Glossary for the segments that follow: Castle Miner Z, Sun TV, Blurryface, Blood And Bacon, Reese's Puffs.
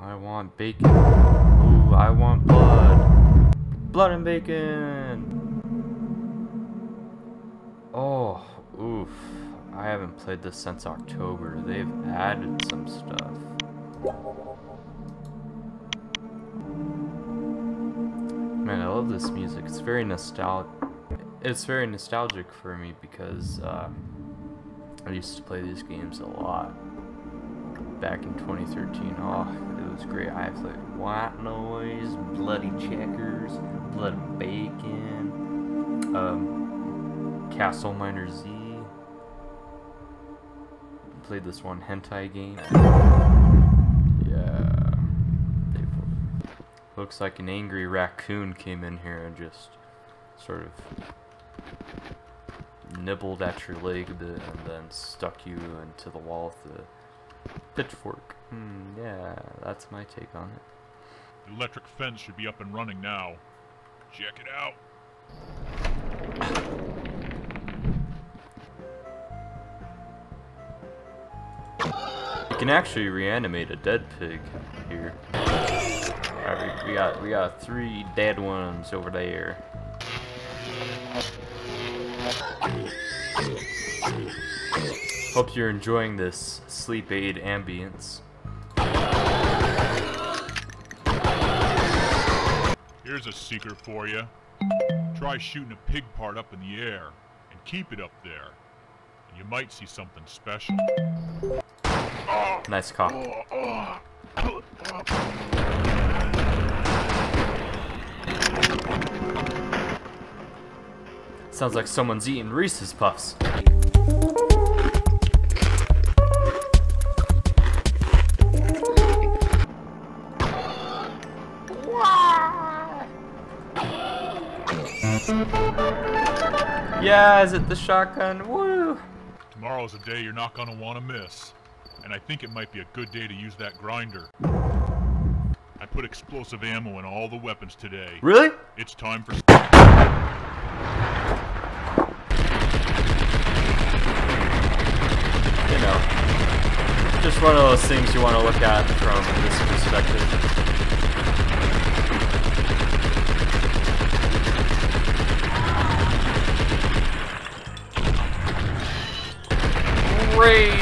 I want bacon. Ooh, I want blood. Blood and bacon. Oh, oof. I haven't played this since October. They've added some stuff. Man, I love this music. It's very nostalgic. It's very nostalgic for me because I used to play these games a lot back in 2013. Oh, it was great. I played White Noise, Bloody Checkers, Blood and Bacon, Castle Miner Z. Played this one hentai game. Yeah. Looks like an angry raccoon came in here and just sort of nibbled at your leg a bit and then stuck you into the wall with the pitchfork. Yeah, that's my take on it. The electric fence should be up and running now. Check it out. You can actually reanimate a dead pig here. Alright, we got three dead ones over there. Hope you're enjoying this sleep aid ambience. Here's a secret for you. Try shooting a pig part up in the air and keep it up there. And you might see something special. Nice cock. Sounds like someone's eating Reese's Puffs. Yeah, is it the shotgun? Woo! Tomorrow's a day you're not gonna wanna miss. And I think it might be a good day to use that grinder. I put explosive ammo in all the weapons today. Really? It's time for... You know, just one of those things you want to look at from this perspective. Great!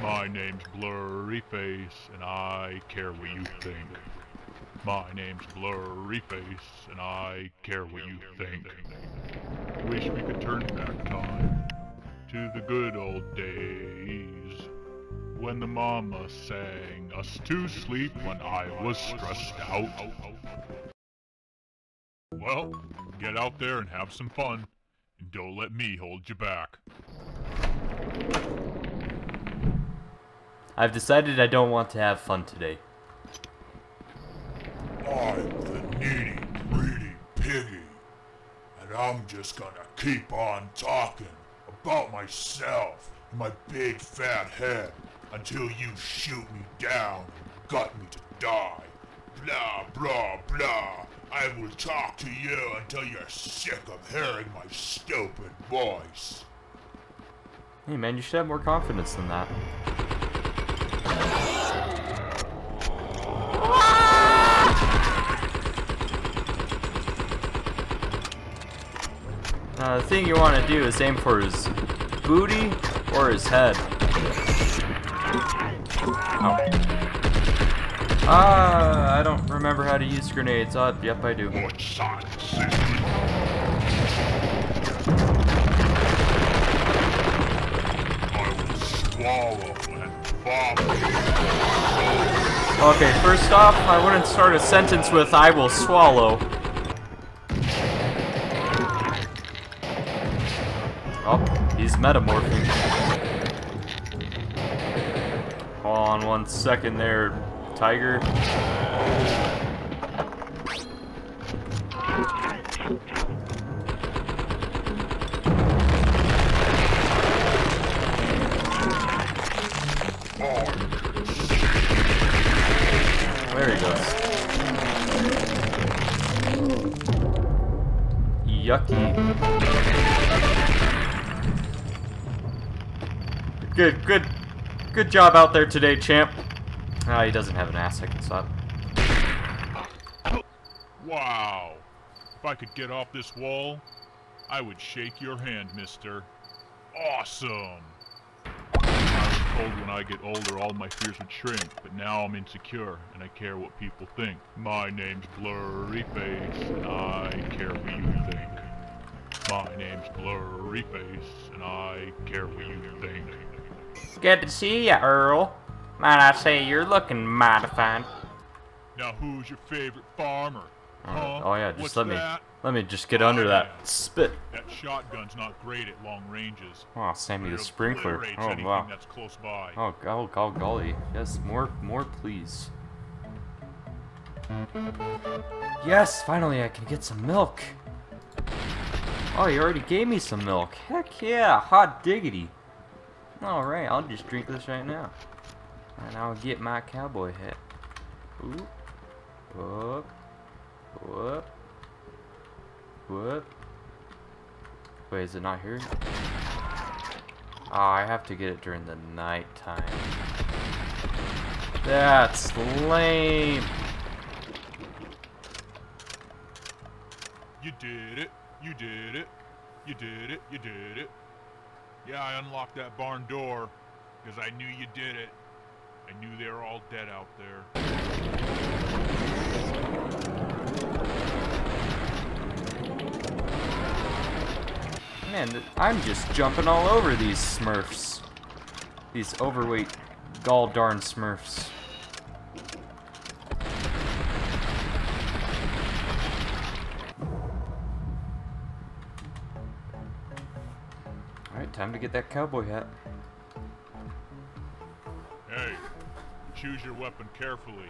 My name's Blurryface, and I care what you think. My name's Blurryface, and I care what you think. Wish we could turn back time to the good old days when the mama sang us to sleep when I was stressed out. Well, get out there and have some fun, and don't let me hold you back. I've decided I don't want to have fun today. I'm the needy, greedy piggy, and I'm just gonna keep on talking about myself and my big fat head until you shoot me down and gut me to die. Blah, blah, blah. I will talk to you until you're sick of hearing my stupid voice. Hey man, you should have more confidence than that. The thing you want to do is aim for his booty or his head. Oh. I don't remember how to use grenades. Oh, yep, I do. Okay, first off, I wouldn't start a sentence with, I will swallow. Oh, he's metamorphing. Hold on one second there. Tiger. There he goes. Yucky. Good job out there today, champ. Ah, he doesn't have an ass I can stop. Wow. If I could get off this wall, I would shake your hand, mister. Awesome. I was told when I get older all my fears would shrink, but now I'm insecure and I care what people think. My name's Blurryface and I care what you think. My name's Blurryface and I care what you think. Good to see ya, Earl. Might I say you're looking mighty fine. Now who's your favorite farmer? Huh? Oh yeah, just what's let me just get under that spit. That shotgun's not great at long ranges. Oh, Sammy the sprinkler. Oh wow. That's close by. Oh golly. Yes, more please. Yes, finally I can get some milk. Oh, you already gave me some milk. Heck yeah, hot diggity. Alright, I'll just drink this right now. And I'll get my cowboy hat. Ooh. Whoop. Whoop. Whoop. Wait, is it not here? Oh, I have to get it during the night time. That's lame. You did it. You did it. You did it. You did it. Yeah, I unlocked that barn door because I knew you did it. I knew they were all dead out there. Man, I'm just jumping all over these Smurfs. These overweight, gall darn Smurfs. Alright, time to get that cowboy hat. Hey, choose your weapon carefully,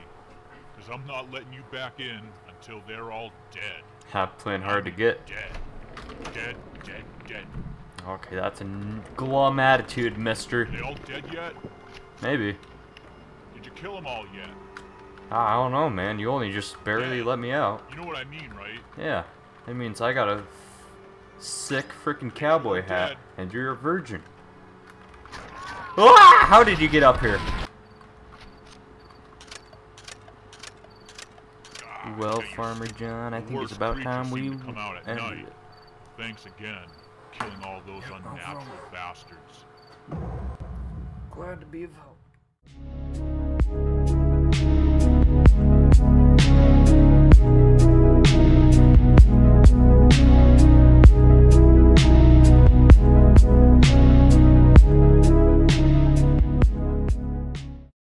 because I'm not letting you back in until they're all dead. I'm playing hard to get. Dead, dead, dead, dead. Okay, that's a glum attitude, mister. Are they all dead yet? Maybe. Did you kill them all yet? I don't know, man. You only just barely let me out. You know what I mean, right? Yeah. That means I got a sick freaking cowboy hat, and you're a virgin. Ah! How did you get up here? Well, Farmer John, I think it's about time we come out at night. Thanks again, killing all those unnatural bastards. Glad to be of help.